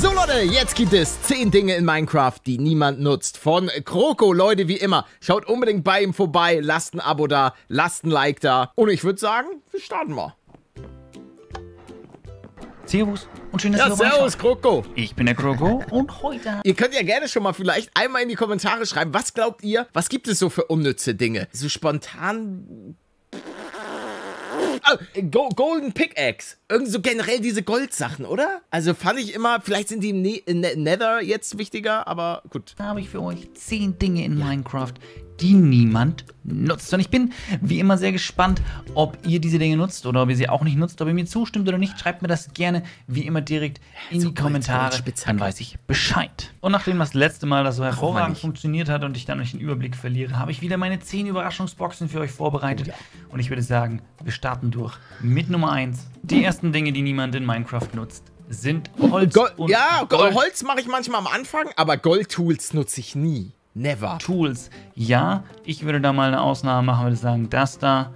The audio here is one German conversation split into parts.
So Leute, jetzt gibt es 10 Dinge in Minecraft, die niemand nutzt. Von Kroko, Leute, wie immer. Schaut unbedingt bei ihm vorbei, lasst ein Abo da, lasst ein Like da. Und ich würde sagen, wir starten mal. Servus und schön, dass ihr dabei seid. Servus, Kroko. Ich bin der Kroko und heute... Ihr könnt ja gerne schon mal vielleicht einmal in die Kommentare schreiben, was glaubt ihr, was gibt es so für unnütze Dinge? So spontan... Golden Pickaxe. Irgendwie so generell diese Goldsachen, oder? Also fand ich immer, vielleicht sind die im Nether jetzt wichtiger, aber gut. Da habe ich für euch 10 Dinge in Minecraft, die niemand nutzt. Und ich bin wie immer sehr gespannt, ob ihr diese Dinge nutzt oder ob ihr sie auch nicht nutzt. Ob ihr mir zustimmt oder nicht, schreibt mir das gerne wie immer direkt in die Kommentare. Dann weiß ich Bescheid. Und nachdem das letzte Mal das so hervorragend funktioniert hat und ich dann nicht den Überblick verliere, habe ich wieder meine 10 Überraschungsboxen für euch vorbereitet. Und ich würde sagen, wir starten durch mit Nummer 1. Die ersten Dinge, die niemand in Minecraft nutzt, sind Holz und Gold. Holz mache ich manchmal am Anfang, aber Gold-Tools nutze ich nie. Never. Tools, ja, ich würde da mal eine Ausnahme machen, würde sagen, das da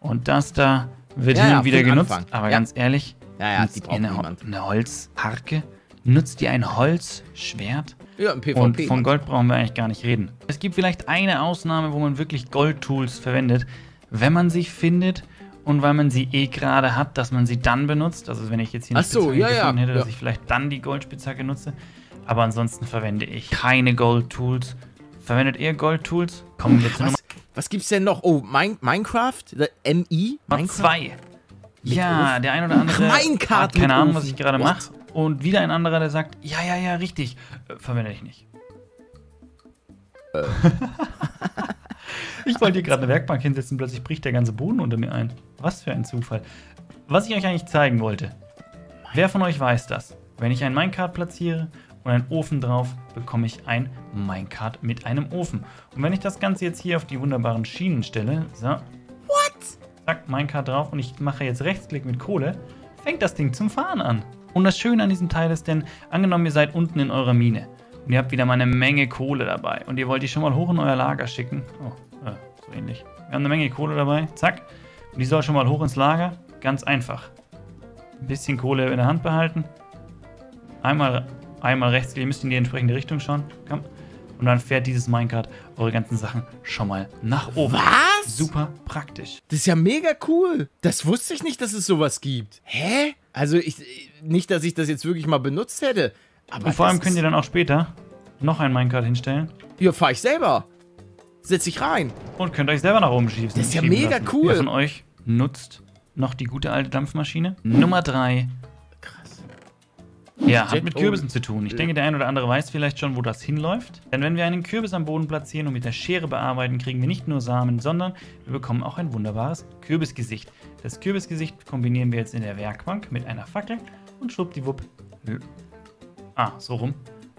und das da wird hin und wieder genutzt. Anfang. Aber ganz ehrlich, nutzt ihr eine Holzharke? Nutzt ihr ein Holzschwert? Ja, im PvP. Und von Gold brauchen wir eigentlich gar nicht reden. Es gibt vielleicht eine Ausnahme, wo man wirklich Gold-Tools verwendet, wenn man sie findet und weil man sie eh gerade hat, dass man sie dann benutzt. Also wenn ich jetzt hier eine Spitzhacke gefunden hätte, dass ich vielleicht dann die Goldspitzhacke nutze. Aber ansonsten verwende ich keine Gold-Tools. Verwendet ihr Gold-Tools? Kommen wir zu Nummer... Was gibt's denn noch? Oh, Minecraft? M.I.? Minecraft 2. Ja, der ein oder andere hat keine Ahnung, was ich gerade mache. Und wieder ein anderer, der sagt, ja, richtig. Verwende ich nicht. Ich wollte hier gerade eine Werkbank hinsetzen, plötzlich bricht der ganze Boden unter mir ein. Was für ein Zufall. Was ich euch eigentlich zeigen wollte. Wer von euch weiß das? Wenn ich ein Minecart platziere und einen Ofen drauf, bekomme ich ein Minecart mit einem Ofen. Und wenn ich das Ganze jetzt hier auf die wunderbaren Schienen stelle, so, zack, Minecart drauf und ich mache jetzt Rechtsklick mit Kohle, fängt das Ding zum Fahren an. Und das Schöne an diesem Teil ist denn, angenommen ihr seid unten in eurer Mine und ihr habt wieder mal eine Menge Kohle dabei und ihr wollt die schon mal hoch in euer Lager schicken, so ähnlich. Wir haben eine Menge Kohle dabei, zack, und die soll schon mal hoch ins Lager, ganz einfach. Ein bisschen Kohle in der Hand behalten, einmal rechts, ihr müsst in die entsprechende Richtung schauen. Komm. Und dann fährt dieses Minecart eure ganzen Sachen schon mal nach oben. Was? Super praktisch. Das ist ja mega cool. Das wusste ich nicht, dass es sowas gibt. Hä? Also nicht, dass ich das jetzt wirklich mal benutzt hätte. Aber und vor allem könnt ihr dann auch später noch ein Minecart hinstellen. Ja, fahr ich selber. Setz dich rein. Und könnt euch selber nach oben schießen. Das ist ja mega cool. Wer von euch nutzt noch die gute alte Dampfmaschine? Nummer 3. Ja, hat mit Kürbissen zu tun. Ich denke, der ein oder andere weiß vielleicht schon, wo das hinläuft. Denn wenn wir einen Kürbis am Boden platzieren und mit der Schere bearbeiten, kriegen wir nicht nur Samen, sondern wir bekommen auch ein wunderbares Kürbisgesicht. Das Kürbisgesicht kombinieren wir jetzt in der Werkbank mit einer Fackel und schwuppdiwupp. So rum.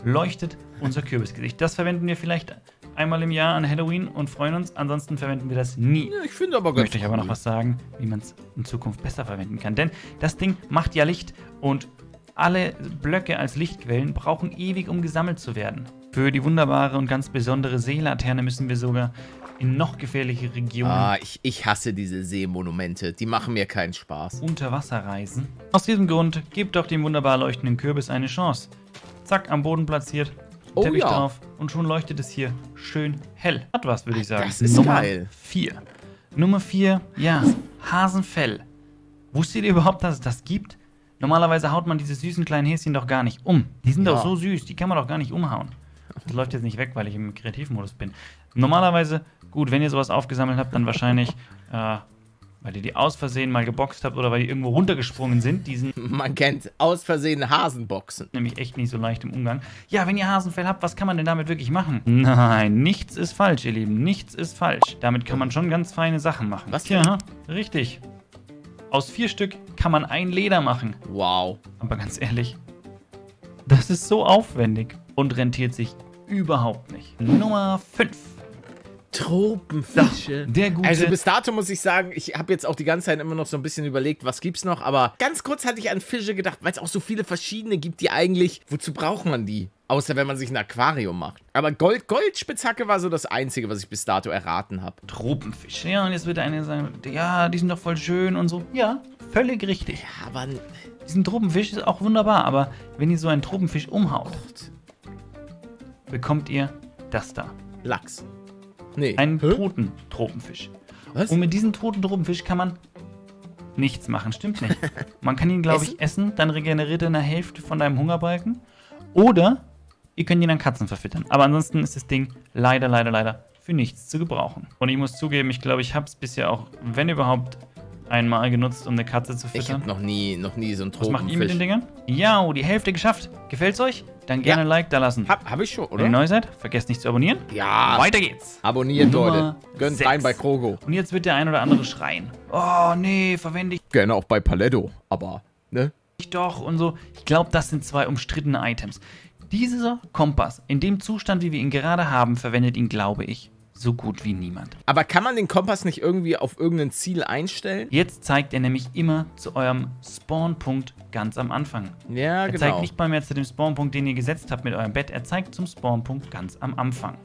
Leuchtet unser Kürbisgesicht. Das verwenden wir vielleicht einmal im Jahr an Halloween und freuen uns. Ansonsten verwenden wir das nie. Ja, ich finde aber ganz möchte ich aber noch was sagen, wie man es in Zukunft besser verwenden kann. Denn das Ding macht ja Licht und alle Blöcke als Lichtquellen brauchen ewig, um gesammelt zu werden. Für die wunderbare und ganz besondere Seelaterne müssen wir sogar in noch gefährliche Regionen... Ich hasse diese Seemonumente. Die machen mir keinen Spaß. ...unter Wasser reisen. Aus diesem Grund gebt doch dem wunderbar leuchtenden Kürbis eine Chance. Zack, am Boden platziert, Teppich drauf und schon leuchtet es hier schön hell. Hat was, würde ich sagen. Das ist geil. Nummer 4, Hasenfell. Wusstet ihr überhaupt, dass es das gibt? Normalerweise haut man diese süßen kleinen Häschen doch gar nicht um. Die sind doch so süß, die kann man doch gar nicht umhauen. Das läuft jetzt nicht weg, weil ich im Kreativmodus bin. Normalerweise, gut, wenn ihr sowas aufgesammelt habt, dann wahrscheinlich, weil ihr die aus Versehen mal geboxt habt oder weil die irgendwo runtergesprungen sind. Man kennt aus Versehen Hasenboxen. Nämlich echt nicht so leicht im Umgang. Ja, wenn ihr Hasenfell habt, was kann man denn damit wirklich machen? Nein, nichts ist falsch, ihr Lieben, nichts ist falsch. Damit kann man schon ganz feine Sachen machen. Was? Ja, richtig. Aus 4 Stück kann man ein Leder machen. Wow. Aber ganz ehrlich, das ist so aufwendig und rentiert sich überhaupt nicht. Nummer 5. Tropenfische. Der gute. Also bis dato muss ich sagen, ich habe jetzt auch die ganze Zeit immer noch so ein bisschen überlegt, was gibt's noch. Aber ganz kurz hatte ich an Fische gedacht, weil es auch so viele verschiedene gibt, die eigentlich... Wozu braucht man die? Außer wenn man sich ein Aquarium macht. Aber Goldspitzhacke war so das Einzige, was ich bis dato erraten habe. Tropenfisch. Ja, und jetzt wird einer sagen, ja, die sind doch voll schön und so. Ja, völlig richtig. Ja, aber... Diesen Tropenfisch ist auch wunderbar, aber wenn ihr so einen Tropenfisch umhaut, bekommt ihr das da. Lachs. Nee. Einen toten Tropenfisch. Was? Und mit diesem toten Tropenfisch kann man nichts machen. Stimmt nicht. Man kann ihn, glaube ich, essen, dann regeneriert er eine Hälfte von deinem Hungerbalken. Oder ihr könnt ihn an Katzen verfüttern. Aber ansonsten ist das Ding leider, leider, leider für nichts zu gebrauchen. Und ich muss zugeben, ich glaube, ich habe es bisher auch, wenn überhaupt, einmal genutzt, um eine Katze zu füttern. Ich habe noch nie so einen Tropenfisch. Was macht ihr mit den Dingern? Ja, die Hälfte geschafft. Gefällt's euch? Dann gerne ein Like da lassen. Hab ich schon, oder? Wenn ihr neu seid, vergesst nicht zu abonnieren. Ja. Weiter geht's. Abonniert, Leute. Gönnt rein bei Krogo. Und jetzt wird der ein oder andere schreien. Oh, nee, verwende ich. Gerne auch bei Paletto, aber, ne? Ich doch und so. Ich glaube, das sind zwei umstrittene Items. Dieser Kompass, in dem Zustand, wie wir ihn gerade haben, verwendet ihn, glaube ich, so gut wie niemand. Aber kann man den Kompass nicht irgendwie auf irgendein Ziel einstellen? Jetzt zeigt er nämlich immer zu eurem Spawnpunkt ganz am Anfang. Ja, genau. Er zeigt nicht mal mehr zu dem Spawnpunkt, den ihr gesetzt habt mit eurem Bett. Er zeigt zum Spawnpunkt ganz am Anfang.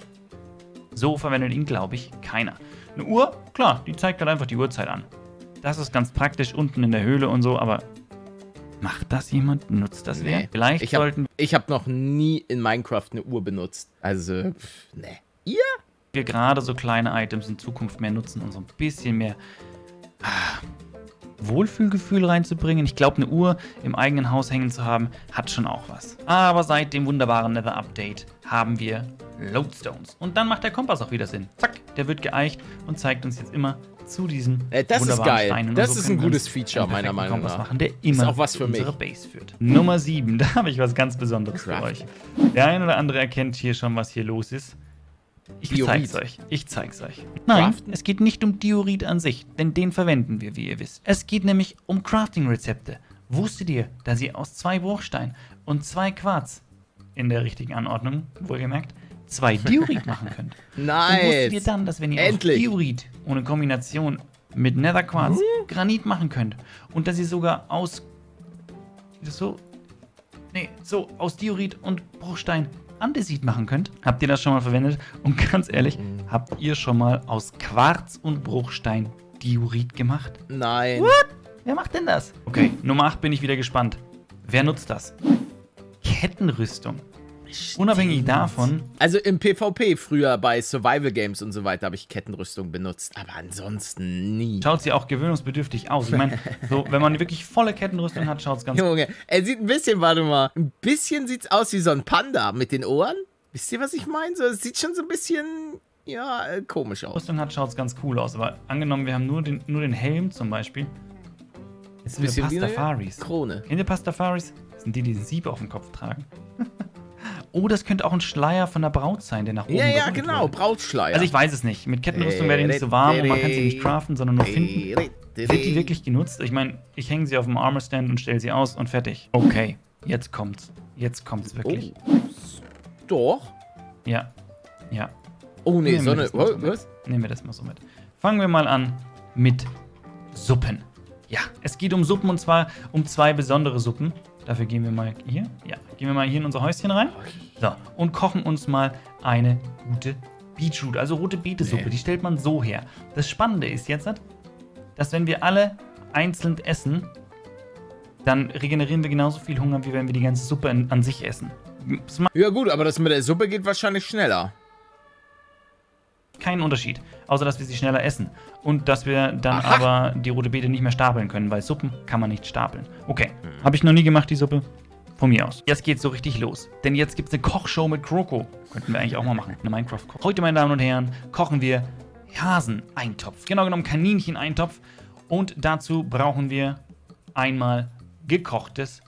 So verwendet ihn, glaube ich, keiner. Eine Uhr? Klar, die zeigt halt einfach die Uhrzeit an. Das ist ganz praktisch unten in der Höhle und so, aber... Macht das jemand? Nutzt das wer? Vielleicht sollten... Ich habe noch nie in Minecraft eine Uhr benutzt. Also, ne. Ihr? Wir gerade so kleine Items in Zukunft mehr nutzen, um so ein bisschen mehr Wohlfühlgefühl reinzubringen. Ich glaube, eine Uhr im eigenen Haus hängen zu haben, hat schon auch was. Aber seit dem wunderbaren Nether-Update haben wir Lodestones. Und dann macht der Kompass auch wieder Sinn. Zack, der wird geeicht und zeigt uns jetzt immer... zu diesen das ist geil. Steinen. Das ist ein gutes Feature, meiner Meinung nach. Machen, der immer ist auch was für mich. Base führt. Nummer 7, da habe ich was ganz Besonderes für euch. Der ein oder andere erkennt hier schon, was hier los ist. Ich zeig's euch. Ich zeig's euch. Nein, es geht nicht um Diorit an sich, denn den verwenden wir, wie ihr wisst. Es geht nämlich um Crafting-Rezepte. Wusstet ihr, dass ihr aus 2 Bruchstein und 2 Quarz in der richtigen Anordnung, wohlgemerkt, 2 Diorit machen könnt? Nice. Und wusstet ihr dann, dass wenn ihr aus Diorit und in Kombination mit Netherquarz Granit machen könnt und dass ihr sogar aus aus Diorit und Bruchstein Andesit machen könnt? Habt ihr das schon mal verwendet? Und ganz ehrlich, habt ihr schon mal aus Quarz und Bruchstein Diorit gemacht? Nein. What? Wer macht denn das? Okay, Nummer 8 bin ich wieder gespannt. Wer nutzt das? Kettenrüstung. Stimmt. Unabhängig davon. Also im PvP früher bei Survival Games und so weiter habe ich Kettenrüstung benutzt, aber ansonsten nie. Schaut sie auch gewöhnungsbedürftig aus. Ich meine, so, wenn man wirklich volle Kettenrüstung hat, schaut es ganz... Junge, er sieht ein bisschen, warte mal, ein bisschen sieht es aus wie so ein Panda mit den Ohren. Wisst ihr, was ich meine? So, es sieht schon so ein bisschen, ja, komisch aus. Rüstung hat, schaut es ganz cool aus, aber angenommen, wir haben nur den Helm zum Beispiel. Jetzt sind wir Pastafaris. Krone. Kennt ihr Pastafaris? Das sind die, die den Sieb auf dem Kopf tragen. Oh, das könnte auch ein Schleier von der Braut sein, der nach oben... Ja, genau, wird. Brautschleier. Also ich weiß es nicht. Mit Kettenrüstung wäre der nicht so warm und man kann sie nicht craften, sondern nur finden. Wird die wirklich genutzt? Ich meine, ich hänge sie auf dem Armor Stand und stelle sie aus und fertig. Okay, jetzt kommt's. Jetzt kommt's wirklich. Oh. Doch? Ja. Ja. Oh, nee, Sonne. Was? Nehmen wir das mal so mit. Fangen wir mal an mit Suppen. Ja, es geht um Suppen und zwar um 2 besondere Suppen. Dafür gehen wir mal hier. Ja, gehen wir mal hier in unser Häuschen rein. So, und kochen uns mal eine gute Beetroot, also rote Beetesuppe. Die stellt man so her. Das Spannende ist jetzt, dass wenn wir alle einzeln essen, dann regenerieren wir genauso viel Hunger, wie wenn wir die ganze Suppe an sich essen. Ja gut, aber das mit der Suppe geht wahrscheinlich schneller. Keinen Unterschied, außer dass wir sie schneller essen. Und dass wir dann aber die rote Beete nicht mehr stapeln können, weil Suppen kann man nicht stapeln. Okay, habe ich noch nie gemacht, die Suppe. Von mir aus. Jetzt geht's so richtig los. Denn jetzt gibt's eine Kochshow mit Kroko. Könnten wir eigentlich auch mal machen. Eine Minecraft-Koch. Heute, meine Damen und Herren, kochen wir Haseneintopf. Genau genommen Kanincheneintopf. Und dazu brauchen wir einmal gekochtes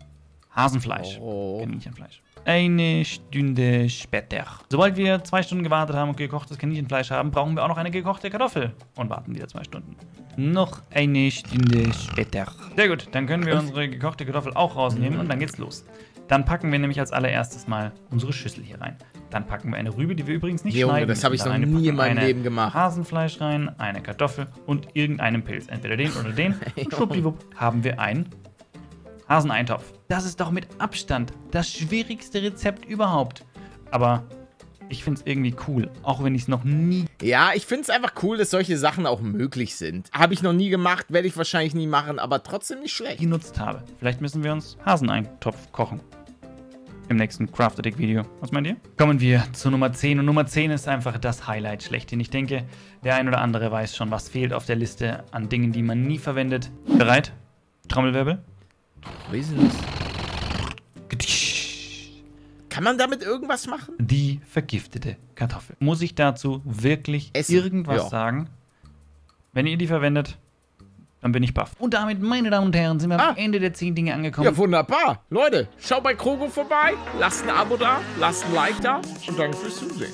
Hasenfleisch. Kaninchenfleisch. Eine Stunde später. Sobald wir 2 Stunden gewartet haben und gekochtes Kaninchenfleisch haben, brauchen wir auch noch eine gekochte Kartoffel. Und warten wieder 2 Stunden. Noch eine Stunde später. Sehr gut, dann können wir unsere gekochte Kartoffel auch rausnehmen und dann geht's los. Dann packen wir nämlich als allererstes mal unsere Schüssel hier rein. Dann packen wir eine Rübe, die wir übrigens nicht schneiden. Das habe ich noch nie in meinem Leben gemacht. Hasenfleisch rein, eine Kartoffel und irgendeinen Pilz. Entweder den oder den. Und schwuppdiwupp haben wir einen Haseneintopf. Das ist doch mit Abstand das schwierigste Rezept überhaupt. Aber ich finde es irgendwie cool, auch wenn ich es noch nie... Ja, ich finde es einfach cool, dass solche Sachen auch möglich sind. Habe ich noch nie gemacht, werde ich wahrscheinlich nie machen, aber trotzdem nicht schlecht. ...genutzt habe. Vielleicht müssen wir uns Haseneintopf kochen. Im nächsten Craftatic-Video. Was meint ihr? Kommen wir zu Nummer 10. Und Nummer 10 ist einfach das Highlight schlechthin. Ich denke, der ein oder andere weiß schon, was fehlt auf der Liste an Dingen, die man nie verwendet. Bereit? Trommelwirbel. Kann man damit irgendwas machen? Die vergiftete Kartoffel. Muss ich dazu wirklich irgendwas sagen? Wenn ihr die verwendet, dann bin ich baff. Und damit, meine Damen und Herren, sind wir am Ende der 10 Dinge angekommen. Ja, wunderbar. Leute, schaut bei Krogo vorbei, lasst ein Abo da, lasst ein Like da und danke fürs Zusehen.